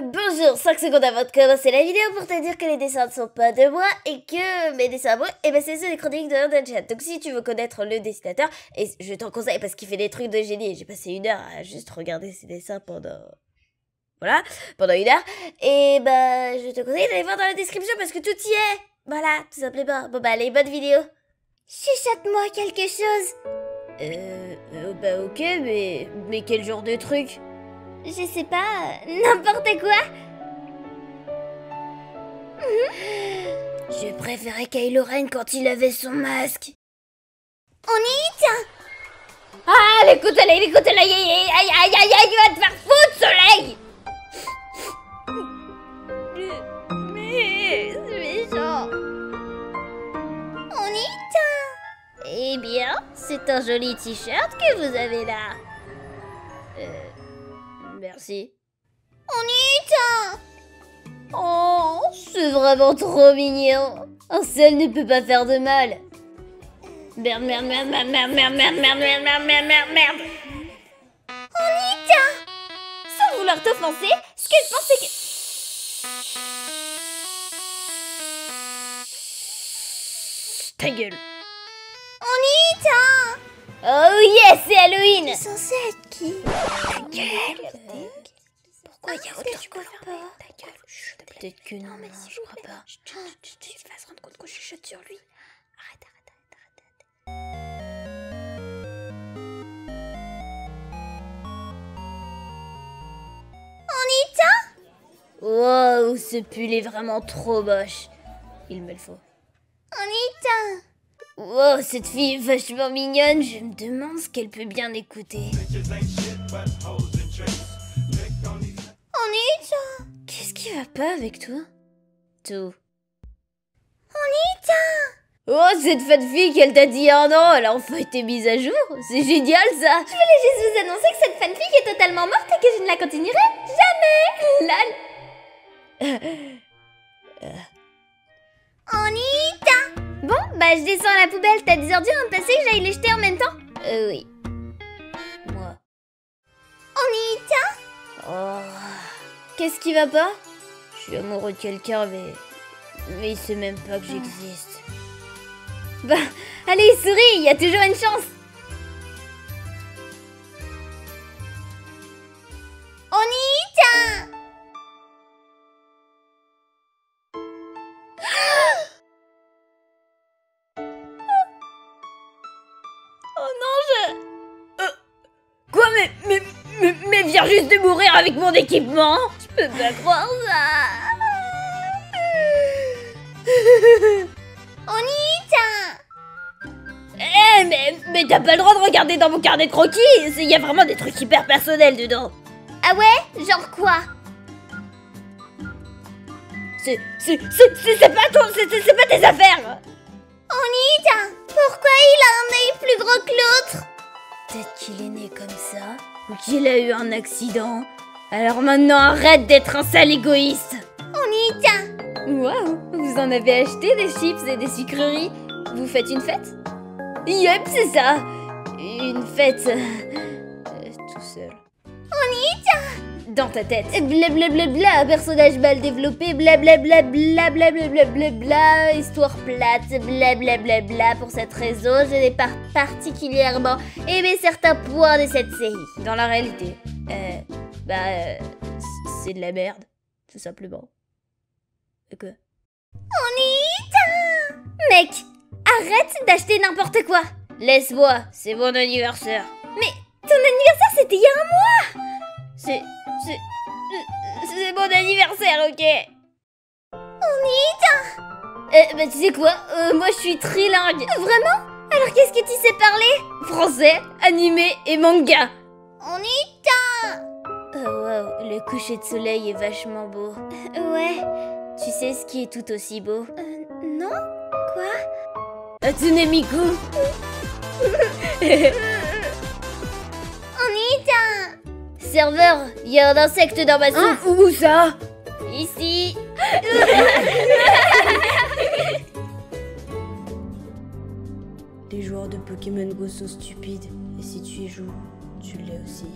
Bonjour, 5 secondes avant de commencer la vidéo pour te dire que les dessins ne sont pas de moi et que mes dessins à moi, et ben c'est ceux des chroniques de Nerdchat. Donc si tu veux connaître le dessinateur, et je t'en conseille parce qu'il fait des trucs de génie, j'ai passé une heure à juste regarder ses dessins pendant... Voilà, pendant une heure, et ben je te conseille d'aller voir dans la description parce que tout y est. Voilà, tout simplement. Bon bah allez, bonne vidéo. Chuchote-moi quelque chose. Bah ok, mais quel genre de truc? Je sais pas, n'importe quoi. Je préférais Kylo Ren quand il avait son masque. Onii-chan. Ah, l'écoute-la, aïe, aïe, aïe, aïe, aïe, tu vas te faire foutre, soleil. Mais, c'est méchant. Onii-chan. Eh bien, c'est un joli t-shirt que vous avez là. Merci. Onii-chan! Oh, c'est vraiment trop mignon. Un seul ne peut pas faire de mal. Merde. Onii-chan! Sans vouloir t'offenser, ce que je pensais que... Ta gueule. Onii-chan! Oh yes, c'est Halloween! C'est censé être qui? Ta gueule! Pourquoi il y a autant de couleurs? Ta gueule! Peut-être que non, mais si je crois pas. Il va se rendre compte que je chuchote sur lui. Arrête. Onii-chan! Wow, ce pull est vraiment trop moche. Il me le faut. Onii-chan! Wow, cette fille est vachement mignonne, je me demande ce qu'elle peut bien écouter. Onii-chan! Qu'est-ce qui va pas avec toi? Tout. Onii-chan! Oh, cette fat fille qu'elle t'a dit il y a un an, elle a enfin été mise à jour! C'est génial ça! Je voulais juste vous annoncer que cette fan fille est totalement morte et que je ne la continuerai jamais! Lol! Onii-chan! Bon, bah je descends à la poubelle, t'as des ordures à me passer que j'aille les jeter en même temps? Oui. Moi. Onii-chan! Oh... Qu'est-ce qui va pas? Je suis amoureux de quelqu'un, mais il sait même pas que j'existe. Bah, allez, souris, il y a toujours une chance! Onii-chan! Mais viens juste de mourir avec mon équipement. Je peux pas croire ça. Onii-chan. Eh, mais t'as pas le droit de regarder dans mon carnet de croquis. Il y a vraiment des trucs hyper personnels dedans. Ah ouais? Genre quoi? C'est pas tes affaires. Onii-chan. Pourquoi il a un œil plus gros que l'autre? Peut-être qu'il est né comme ça. Ou qu'il a eu un accident. Alors maintenant, arrête d'être un sale égoïste. Onii-chan. Waouh, vous en avez acheté des chips et des sucreries. Vous faites une fête? Yep, c'est ça. Une fête... tout seul. Onii-chan. Dans ta tête. Blablabla, personnage mal développé. Blablabla, histoire plate. Blablabla, pour cette raison, je n'ai pas particulièrement aimé certains points de cette série. Dans la réalité, c'est de la merde, tout simplement. Quoi? Onii-chan! Mec, arrête d'acheter n'importe quoi. Laisse-moi, c'est mon anniversaire. Mais ton anniversaire, c'était il y a un mois! C'est mon anniversaire, ok? Onii-chan! Bah tu sais quoi? Moi je suis trilingue. Vraiment? Alors qu'est-ce que tu sais parler? Français, animé et manga. Onii-chan! Oh wow, le coucher de soleil est vachement beau. Ouais. Tu sais ce qui est tout aussi beau? Non? Quoi? Hatsune Miku. Onii-chan! Serveur, il y a un insecte dans ma soupe. Hein? Où ça? Ici. Les joueurs de Pokémon Go sont stupides. Et si tu y joues, tu l'es aussi.